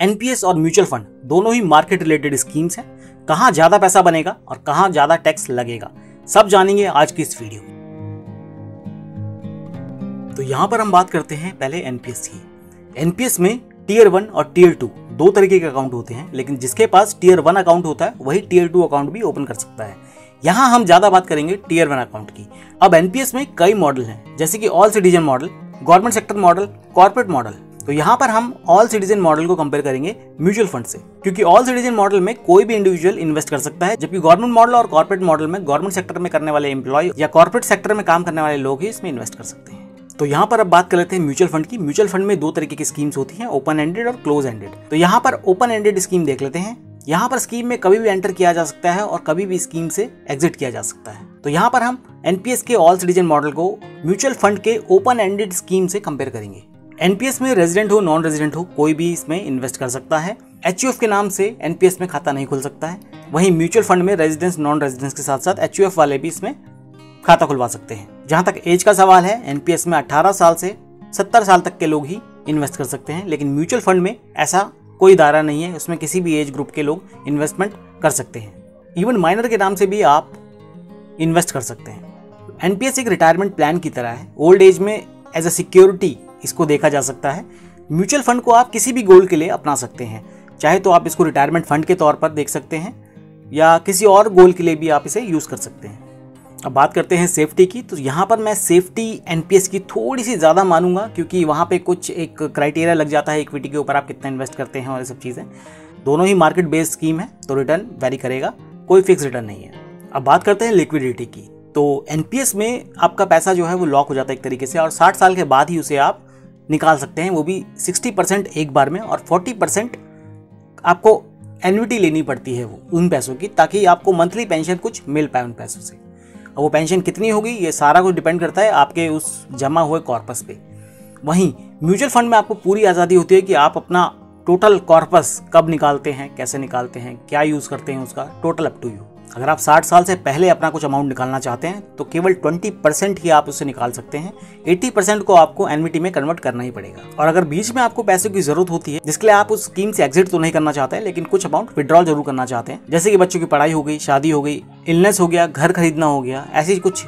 NPS और mutual fund दोनों ही market related schemes हैं। कहाँ ज्यादा पैसा बनेगा और कहाँ ज्यादा टैक्स लगेगा, सब जानेंगे आज की इस वीडियो में। तो यहाँ पर हम बात करते हैं पहले एनपीएस की। एनपीएस में टीयर 1 और टीयर 2 दो तरीके के अकाउंट होते हैं, लेकिन जिसके पास टीयर 1 अकाउंट होता है वही टीयर 2 अकाउंट भी ओपन कर सकता है। यहाँ हम ज्यादा बात करेंगे टीयर 1 अकाउंट की। अब एनपीएस में कई मॉडल हैं, जैसे कि all citizen model, government sector model, corporate model. तो यहाँ पर हम ऑल सिटीजन मॉडल को कंपेयर करेंगे म्यूचुअल फंड से, क्योंकि ऑल सिटीजन मॉडल में कोई भी इंडिविजुअल इन्वेस्ट कर सकता है, जबकि गवर्नमेंट मॉडल और कॉर्पोरेट मॉडल में गवर्नमेंट सेक्टर में करने वाले एम्प्लॉय या कॉर्पोरेट सेक्टर में काम करने वाले लोग ही इसमें इन्वेस्ट कर सकते हैं। तो यहाँ पर अब बात कर लेते हैं म्यूचुअल फंड की। म्यूचुअल फंड में दो तरीके की स्कीम्स होती हैं, ओपन एंडेड और क्लोज एंडेड। तो यहाँ पर ओपन एंडेड स्कीम देख लेते हैं। यहाँ पर स्कीम में कभी भी एंटर किया जा सकता है और कभी भी स्कीम से एग्जिट किया जा सकता है। तो यहाँ पर हम एनपीएस के ऑल सिटीजन मॉडल को म्यूचुअल फंड के ओपन एंडेड स्कीम से कंपेयर करेंगे। एनपीएस में रेजिडेंट हो नॉन रेजिडेंट हो कोई भी इसमें इन्वेस्ट कर सकता है। एचयूएफ के नाम से एनपीएस में खाता नहीं खुल सकता है। वहीं म्यूचुअल फंड में रेजिडेंस नॉन रेजिडेंस के साथ साथ एचयूएफ वाले भी इसमें खाता खुलवा सकते हैं। जहां तक एज का सवाल है, एनपीएस में 18 साल से 70 साल तक के लोग ही इन्वेस्ट कर सकते हैं, लेकिन म्यूचुअल फंड में ऐसा कोई दायरा नहीं है, उसमें किसी भी एज ग्रुप के लोग इन्वेस्टमेंट कर सकते हैं। इवन माइनर के नाम से भी आप इन्वेस्ट कर सकते हैं। एनपीएस एक रिटायरमेंट प्लान की तरह है, ओल्ड एज में एज अ सिक्योरिटी इसको देखा जा सकता है। म्यूचुअल फंड को आप किसी भी गोल के लिए अपना सकते हैं, चाहे तो आप इसको रिटायरमेंट फंड के तौर पर देख सकते हैं या किसी और गोल के लिए भी आप इसे यूज़ कर सकते हैं। अब बात करते हैं सेफ्टी की। तो यहाँ पर मैं सेफ्टी एनपीएस की थोड़ी सी ज़्यादा मानूंगा, क्योंकि वहाँ पे कुछ एक क्राइटेरिया लग जाता है इक्विटी के ऊपर, आप कितना इन्वेस्ट करते हैं और ये सब चीज़ें। दोनों ही मार्केट बेस्ड स्कीम है तो रिटर्न वेरी करेगा, कोई फिक्स रिटर्न नहीं है। अब बात करते हैं लिक्विडिटी की। तो एनपीएस में आपका पैसा जो है वो लॉक हो जाता है एक तरीके से, और 60 साल के बाद ही उसे आप निकाल सकते हैं, वो भी 60% एक बार में, और 40% आपको एन्युटी लेनी पड़ती है वो उन पैसों की, ताकि आपको मंथली पेंशन कुछ मिल पाए उन पैसों से। और वो पेंशन कितनी होगी ये सारा कुछ डिपेंड करता है आपके उस जमा हुए कॉर्पस पे। वहीं म्यूचुअल फंड में आपको पूरी आज़ादी होती है कि आप अपना टोटल कॉर्पस कब निकालते हैं, कैसे निकालते हैं, क्या यूज़ करते हैं उसका, टोटल अप टू यू। अगर आप 60 साल से पहले अपना कुछ अमाउंट निकालना चाहते हैं तो केवल 20% ही आप उससे निकाल सकते हैं, 80% को आपको एनविटी में कन्वर्ट करना ही पड़ेगा। और अगर बीच में आपको पैसों की जरूरत होती है, जिसके लिए आप उस स्कीम से एग्जिट तो नहीं करना चाहते हैं, लेकिन कुछ अमाउंट विड्रॉल जरूर करना चाहते हैं, जैसे कि बच्चों की पढ़ाई हो गई, शादी हो गई, इलनेस हो गया, घर खरीदना हो गया, ऐसी कुछ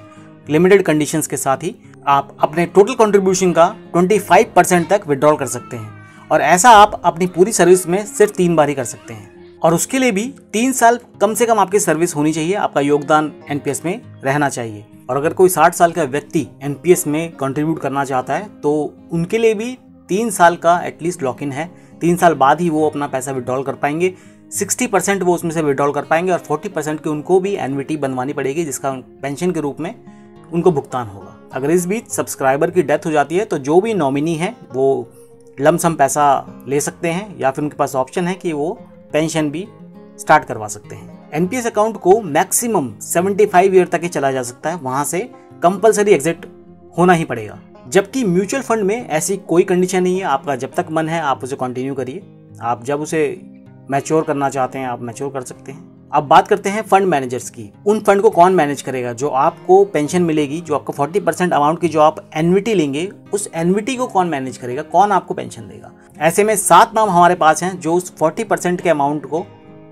लिमिटेड कंडीशंस के साथ ही आप अपने टोटल कंट्रीब्यूशन का 25% तक विड्रॉल कर सकते हैं। और ऐसा आप अपनी पूरी सर्विस में सिर्फ 3 बार ही कर सकते हैं, और उसके लिए भी 3 साल कम से कम आपकी सर्विस होनी चाहिए, आपका योगदान एनपीएस में रहना चाहिए। और अगर कोई 60 साल का व्यक्ति एनपीएस में कंट्रीब्यूट करना चाहता है तो उनके लिए भी 3 साल का एटलीस्ट लॉक इन है, 3 साल बाद ही वो अपना पैसा विड्रॉल कर पाएंगे। 60% वो उसमें से विड्रॉल कर पाएंगे और 40% की उनको भी एनविटी बनवानी पड़ेगी, जिसका पेंशन के रूप में उनको भुगतान होगा। अगर इस बीच सब्सक्राइबर की डेथ हो जाती है तो जो भी नॉमिनी है वो लमसम पैसा ले सकते हैं, या फिर उनके पास ऑप्शन है कि वो पेंशन भी स्टार्ट करवा सकते हैं। एनपीएस अकाउंट को मैक्सिमम 75 ईयर तक ही चला जा सकता है, वहां से कंपलसरी एग्जिट होना ही पड़ेगा। जबकि म्यूचुअल फंड में ऐसी कोई कंडीशन नहीं है, आपका जब तक मन है आप उसे कंटिन्यू करिए, आप जब उसे मैच्योर करना चाहते हैं आप मैच्योर कर सकते हैं। अब बात करते हैं फंड मैनेजर्स की। उन फंड को कौन मैनेज करेगा? जो आपको पेंशन मिलेगी, जो आपको 40% अमाउंट की जो आप एनविटी लेंगे, उस एनविटी को कौन मैनेज करेगा, कौन आपको पेंशन देगा? ऐसे में 7 नाम हमारे पास हैं जो उस 40% के अमाउंट को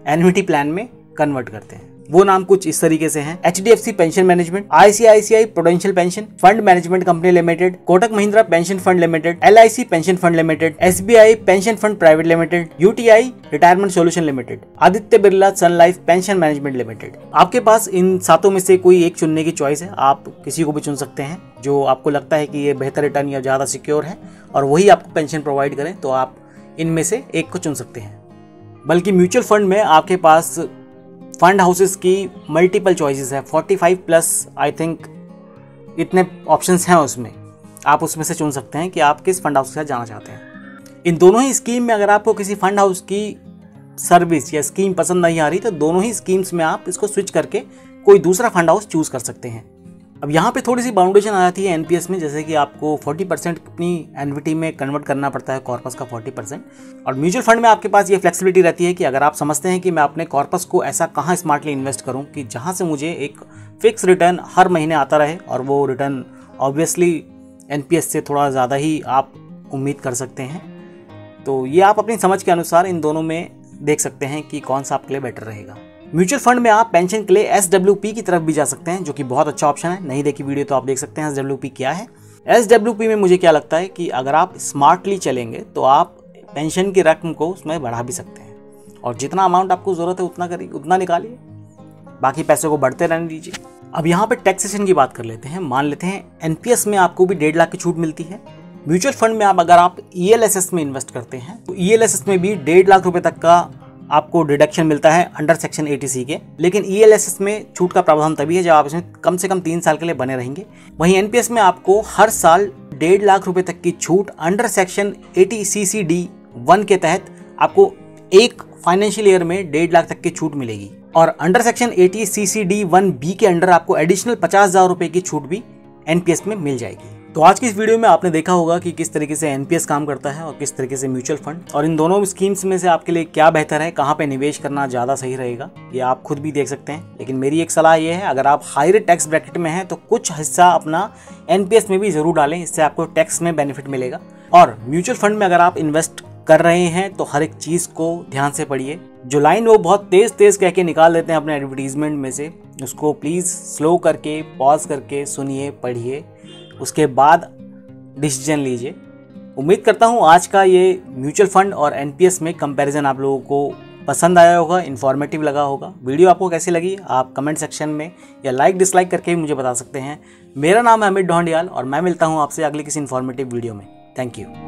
एनविटी प्लान में कन्वर्ट करते हैं। वो नाम कुछ इस तरीके से हैं: HDFC pension management, ICICI prudential pension fund management company limited, Kotak Mahindra pension fund limited, LIC pension fund limited, SBI pension fund private limited, UTI retirement solution limited, Aditya Birla Sun Life pension management limited. आपके पास इन 7 में से कोई एक चुनने की चॉइस है, आप किसी को भी चुन सकते हैं जो आपको लगता है कि ये बेहतर रिटर्न या ज़्यादा सिक्योर है और वही आपको पेंशन प्रोवाइड करें, तो आप इनमें से एक को चुन सकते हैं। बल्कि म्यूचुअल फंड में आपके पास फंड हाउसेस की मल्टीपल चॉइसेस है, 45+ आई थिंक इतने ऑप्शंस हैं उसमें, आप उसमें से चुन सकते हैं कि आप किस फंड हाउस के साथ जाना चाहते हैं। इन दोनों ही स्कीम में अगर आपको किसी फंड हाउस की सर्विस या स्कीम पसंद नहीं आ रही तो दोनों ही स्कीम्स में आप इसको स्विच करके कोई दूसरा फंड हाउस चूज़ कर सकते हैं। अब यहाँ पे थोड़ी सी बाउंडेशन आ जाती है एनपीएस में, जैसे कि आपको 40% अपनी एनविटी में कन्वर्ट करना पड़ता है, कॉर्पस का 40%। और म्यूचुअल फंड में आपके पास ये फ्लेक्सिबिलिटी रहती है कि अगर आप समझते हैं कि मैं अपने कॉर्पस को ऐसा कहाँ स्मार्टली इन्वेस्ट करूँ कि जहाँ से मुझे एक फिक्स रिटर्न हर महीने आता रहे, और वो रिटर्न ऑब्वियसली एनपीएस से थोड़ा ज़्यादा ही आप उम्मीद कर सकते हैं, तो ये आप अपनी समझ के अनुसार इन दोनों में देख सकते हैं कि कौन सा आपके लिए बेटर रहेगा। म्यूचुअल फंड में आप पेंशन के लिए एसडब्ल्यूपी की तरफ भी जा सकते हैं, जो कि बहुत अच्छा ऑप्शन है। नहीं देखी वीडियो तो आप देख सकते हैं एसडब्ल्यूपी क्या है। एसडब्ल्यूपी में मुझे क्या लगता है कि अगर आप स्मार्टली चलेंगे तो आप पेंशन की रकम को उसमें बढ़ा भी सकते हैं, और जितना अमाउंट आपको ज़रूरत है उतना करिए, उतना निकालिए, बाकी पैसे को बढ़ते रहने दीजिए। अब यहाँ पर टैक्सेशन की बात कर लेते हैं। मान लेते हैं एनपीएस में आपको भी 1.5 लाख की छूट मिलती है। म्यूचुअल फंड में आप अगर आप ईएलएसएस में इन्वेस्ट करते हैं तो ईएलएसएस में भी 1.5 लाख रुपए तक का आपको डिडक्शन मिलता है अंडर सेक्शन 80C के। लेकिन ईएलएसएस में छूट का प्रावधान तभी है जब आप इसमें कम से कम 3 साल के लिए बने रहेंगे। वहीं एनपीएस में आपको हर साल 1.5 लाख रुपए तक की छूट अंडर सेक्शन 80CCD1 के तहत आपको एक फाइनेंशियल ईयर में 1.5 लाख तक की छूट मिलेगी, और अंडर सेक्शन 80CCD1B के अंडर आपको एडिशनल 50,000 रुपए की छूट भी एनपीएस में मिल जाएगी। तो आज की इस वीडियो में आपने देखा होगा कि किस तरीके से एनपीएस काम करता है और किस तरीके से म्यूचुअल फंड, और इन दोनों स्कीम्स में से आपके लिए क्या बेहतर है, कहाँ पे निवेश करना ज़्यादा सही रहेगा, ये आप खुद भी देख सकते हैं। लेकिन मेरी एक सलाह ये है, अगर आप हायर टैक्स ब्रैकेट में हैं तो कुछ हिस्सा अपना एनपीएस में भी जरूर डालें, इससे आपको टैक्स में बेनिफिट मिलेगा। और म्यूचुअल फंड में अगर आप इन्वेस्ट कर रहे हैं तो हर एक चीज़ को ध्यान से पढ़िए। जो लाइन वो बहुत तेज़ कह के निकाल देते हैं अपने एडवर्टीजमेंट में से, उसको प्लीज़ स्लो करके, पॉज करके सुनिए, पढ़िए, उसके बाद डिसीजन लीजिए। उम्मीद करता हूँ आज का ये म्यूचुअल फंड और एनपीएस में कंपैरिजन आप लोगों को पसंद आया होगा, इन्फॉर्मेटिव लगा होगा। वीडियो आपको कैसी लगी आप कमेंट सेक्शन में या लाइक डिसलाइक करके भी मुझे बता सकते हैं। मेरा नाम है अमित ढोंडियाल और मैं मिलता हूँ आपसे अगली किसी इन्फॉर्मेटिव वीडियो में। Thank you.